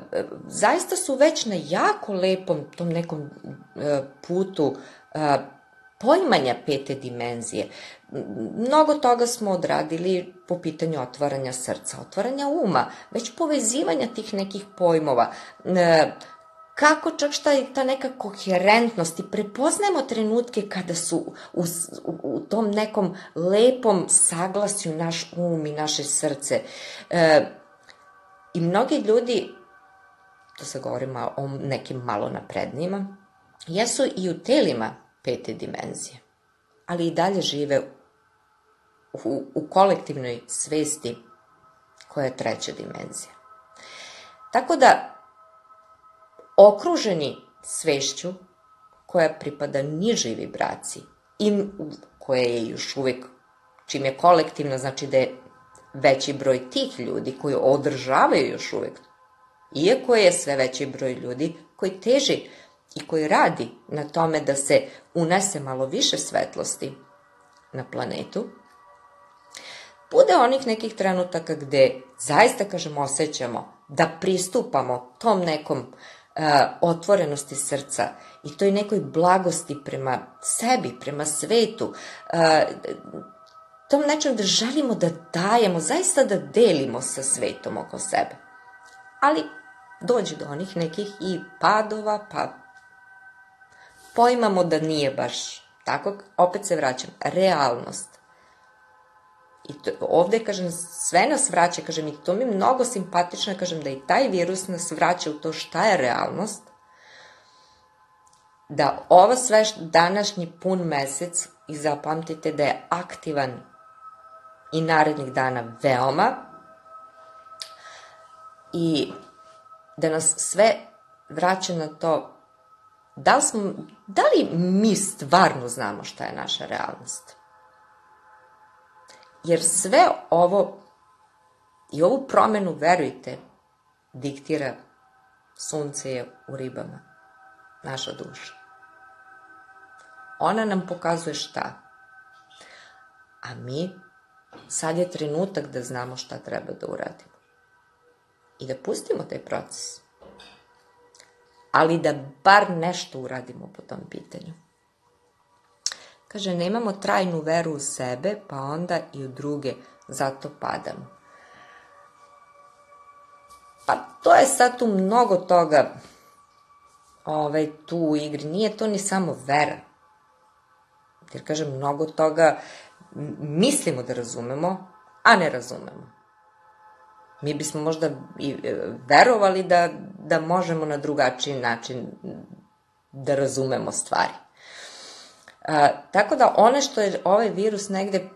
zaista su već na jako lepom tom nekom e, putu e, poimanja pete dimenzije. Mnogo toga smo odradili po pitanju otvaranja srca, otvaranja uma, već povezivanja tih nekih pojmova, e, kako čak šta je ta neka koherentnost i prepoznajemo trenutke kada su u, u, u tom nekom lepom saglasju naš um i naše srce. E, I mnogi ljudi, to se govorimo o nekim malo naprednijima, jesu i u telima pete dimenzije, ali i dalje žive u, u kolektivnoj svesti koja je treća dimenzija. Tako da, okruženi svešću koja pripada nižoj vibraciji, im, koja je još uvek, čim je kolektivna, znači da je veći broj tih ljudi koji održavaju još uvek, iako je sve veći broj ljudi koji teži i koji radi na tome da se unese malo više svetlosti na planetu, bude onih nekih trenutaka gde zaista, kažem, osjećamo da pristupamo tom nekom uh, otvorenosti srca i toj nekoj blagosti prema sebi, prema svetu, uh, tom nečem da želimo da dajemo, zaista da delimo sa svetom oko sebe. Ali dođe do onih nekih i padova, pa poimamo da nije baš tako, opet se vraćam, realnost. I to, ovde, kažem, sve nas vraća, kažem, i to mi je mnogo simpatično, kažem, da i taj virus nas vraća u to šta je realnost, da ovo sve današnji pun mesec, i zapamtite da je aktivan i narednih dana veoma, i da nas sve vraća na to da li, smo, da li mi stvarno znamo šta je naša realnost. Jer sve ovo i ovu promenu, verujte, diktira sunce je u ribama, naša duša. Ona nam pokazuje šta. A mi, sad je trenutak da znamo šta treba da uradimo. I da pustimo taj proces. Ali da bar nešto uradimo po tom pitanju. Kaže, nemamo trajnu veru u sebe, pa onda i u druge, zato padamo. Pa to je sad tu mnogo toga ovaj, tu u igri. Nije to ni samo vera. Jer, kažem, mnogo toga mislimo da razumemo, a ne razumemo. Mi bismo možda i verovali da, da možemo na drugačiji način da razumemo stvari. A, tako da, ono što je ovaj virus negde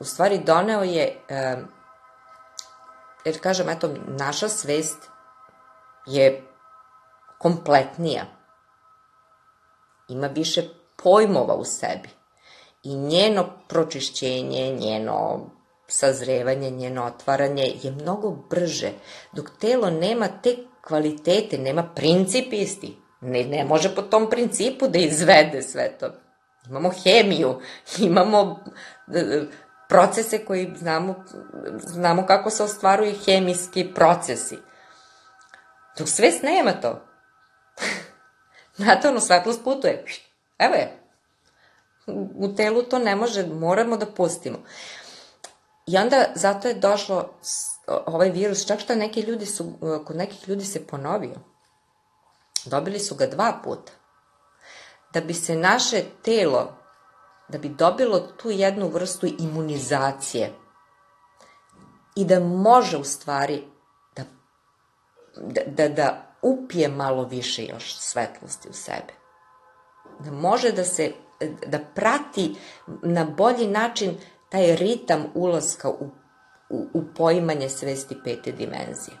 u stvari doneo je, a, jer, kažem, eto, naša svest je kompletnija. Ima više pojmova u sebi i njeno pročišćenje, njeno sazrevanje, njeno otvaranje je mnogo brže, dok telo nema te kvalitete, nema princip isti, ne, ne može po tom principu da izvede sve to. Imamo hemiju, imamo procese koji znamo, znamo kako se ostvaruju hemijski procesi, dok svest nema to. Znate, ono, svetlost putuje. Evo je, u telu to ne može, moramo da pustimo. I onda zato je došlo ovaj virus, čak što neki ljudi su, kod nekih ljudi se ponovio. Dobili su ga dva puta. Da bi se naše telo, da bi dobilo tu jednu vrstu imunizacije i da može u stvari da, da, da, da upije malo više još svetlosti u sebe. Da može da se, da prati na bolji način taj ritam ulaska u, u, u poimanje svesti pete dimenzije.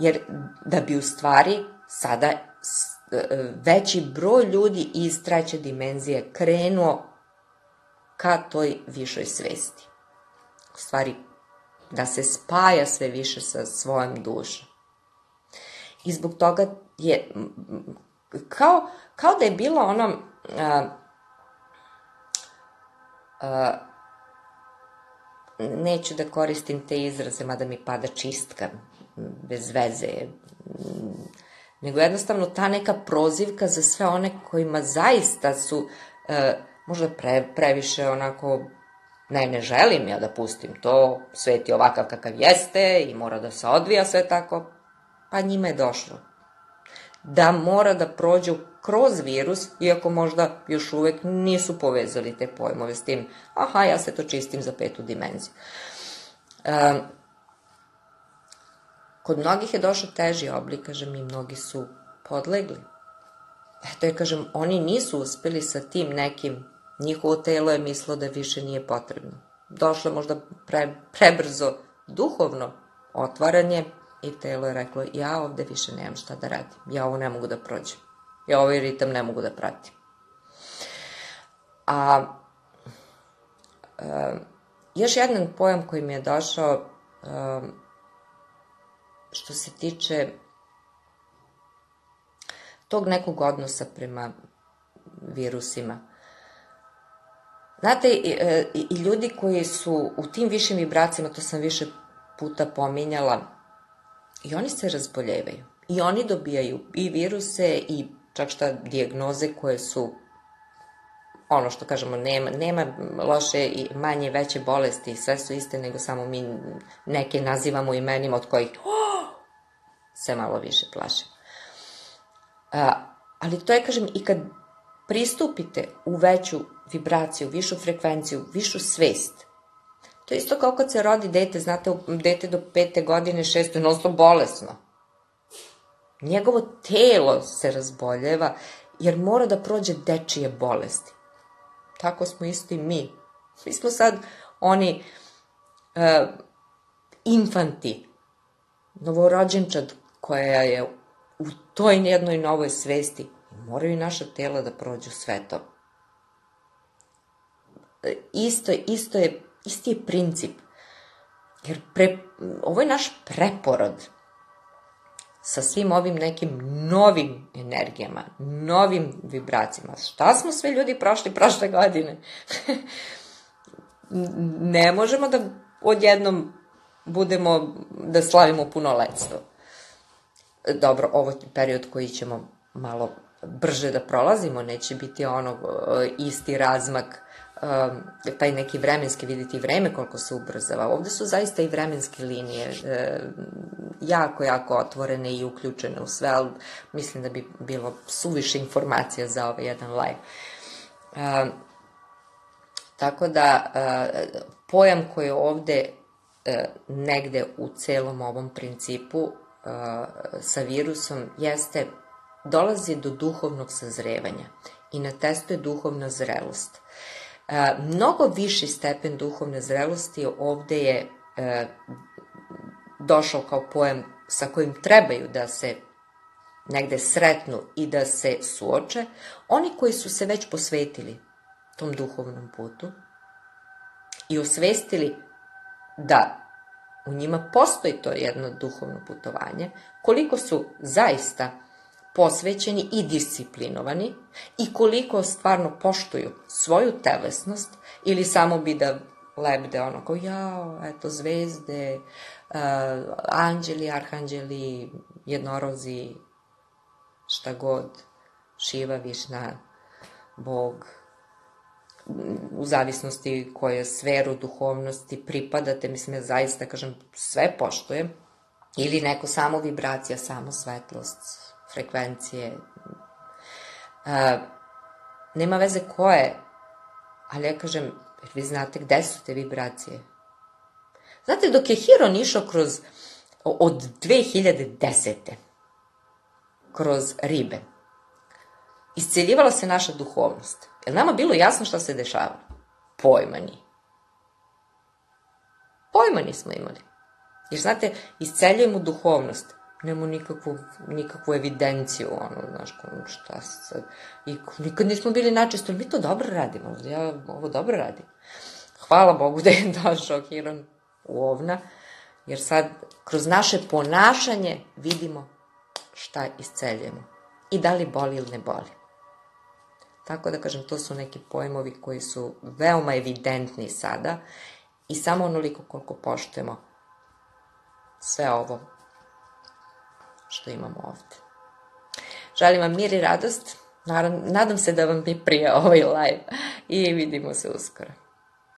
Jer da bi u stvari sada veći broj ljudi iz treće dimenzije krenuo ka toj višoj svesti. U stvari da se spaja sve više sa svojom dušom. I zbog toga je... Kao, kao da je bilo ono, a, Neću da koristim te izraze, mada mi pada čistka, bez veze, nego jednostavno ta neka prozivka za sve one kojima zaista su možda previše onako, ne, ne želim ja da pustim to, svet je ovakav kakav jeste i mora da se odvija sve tako, pa njima je došlo. Da mora da prođu kroz virus, iako možda još uvek nisu povezali te pojmove s tim, aha, ja se to čistim za petu dimenziju. Kod mnogih je došao teži oblik, kažem, i mnogi su podlegli. Eto je, kažem, oni nisu uspeli sa tim nekim, njihovo telo je mislilo da više nije potrebno. Došlo možda prebrzo duhovno otvaranje i telo je reklo, ja ovde više nemam šta da radim, ja ovo ne mogu da prođem. Ja ovaj ritam ne mogu da pratim. A još jedan pojam koji mi je došao što se tiče tog nekog odnosa prema virusima. Znate, i ljudi koji su u tim višim vibracijama, to sam više puta pominjala, i oni se razboljevaju. I oni dobijaju i viruse i čak šta dijagnoze koje su, ono što kažemo, nema, nema loše i manje veće bolesti, sve su iste, nego samo mi neke nazivamo imenima od kojih se malo više plašimo. Ali to je, kažem, i kad pristupite u veću vibraciju, višu frekvenciju, višu svest, to je isto kao kad se rodi dete, znate, dete do pete godine, šeste, nosno bolesno. Njegovo telo se razboljeva, jer mora da prođe dečije bolesti. Tako smo isto i mi. Mi smo sad oni infanti, novorođenčad koja je u toj jednoj novoj svesti. Moraju i naša tela da prođu sve to. Isti je princip. Jer ovo je naš preporod sa svim ovim nekim novim energijama, novim vibracijama. Šta smo sve ljudi prošli prošle godine? Ne možemo da odjednom budemo, da slavimo punoletstvo. Dobro, ovo je period koji ćemo malo brže da prolazimo, neće biti ono isti razmak, pa i neki vremenski, vidite i vreme koliko se ubrzava. Ovde su zaista i vremenske linije jako, jako otvorene i uključene u sve, ali mislim da bi bilo suviše informacija za ovaj jedan live. Tako da, pojam koji je ovde negde u celom ovom principu sa virusom jeste, dolazi do duhovnog sazrevanja i na testu je duhovna zrelost. Mnogo viši stepen duhovne zrelosti ovde je došao kao pojam sa kojim trebaju da se negde sretnu i da se suoče. Oni koji su se već posvetili tom duhovnom putu i osvestili da u njima postoji to jedno duhovno putovanje, koliko su zaista posvećeni i disciplinovani i koliko stvarno poštuju svoju telesnost ili samo bi da lebde ono kao jao, eto zvezde, anđeli, arhanđeli, jednorozi, šta god, Šiva, Višna, Bog, u zavisnosti koje sferu duhovnosti pripadate, mislim ja zaista kažem sve poštujem, ili neko samo vibracija, samo svetlost, frekvencije, nema veze koje, ali ja kažem, jer vi znate gde su te vibracije. Znate, dok je Hiron išao kroz, od dve hiljade desete. kroz ribe, isceljivala se naša duhovnost. Je li nama bilo jasno šta se dešavalo? Pojma nije. Pojma nismo imali. Jer znate, isceljujemo duhovnost. Nemo nikakvu evidenciju, ono, znaš, šta sad, nikad nismo bili načisto, mi to dobro radimo, ja ovo dobro radim. Hvala Bogu da je došao Hiron u Ovna, jer sad kroz naše ponašanje vidimo šta isceljujemo i da li boli ili ne boli. Tako da kažem, to su neki pojmovi koji su veoma evidentni sada i samo onoliko koliko poštujemo sve ovo što imamo ovde. Želim vam mir i radost. Nadam se da vam je prija ovaj live i vidimo se uskoro.